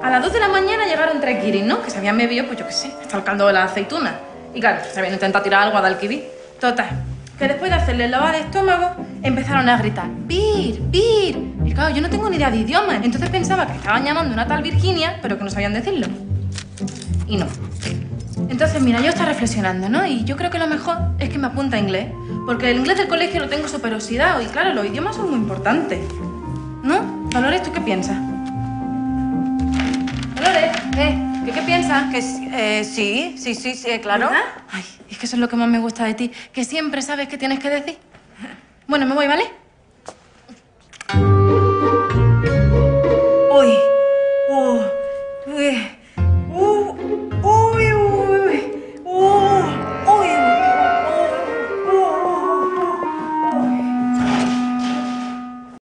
A las 2 de la mañana llegaron tres guiris, ¿no? Que se habían bebido, pues yo qué sé, hasta el caldo de la aceituna. Y claro, se habían intentado tirar algo a Dalquibí. Total, que después de hacerle el lavado de estómago, empezaron a gritar ¡Vir! ¡Vir! Y claro, yo no tengo ni idea de idiomas. Entonces pensaba que estaban llamando a una tal Virginia, pero que no sabían decirlo. Y no. Entonces, mira, yo estaba reflexionando, ¿no? Y yo creo que lo mejor es que me apunte a inglés. Porque el inglés del colegio lo tengo súper oxidado y claro, los idiomas son muy importantes. ¿No? Dolores, ¿tú qué piensas? Dolores, ¿qué piensas? Que sí, claro. ¿Verdad? Ay, es que eso es lo que más me gusta de ti, que siempre sabes qué tienes que decir. Bueno, me voy, ¿vale?